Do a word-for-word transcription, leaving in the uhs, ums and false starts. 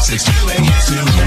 Six, two, eight, two.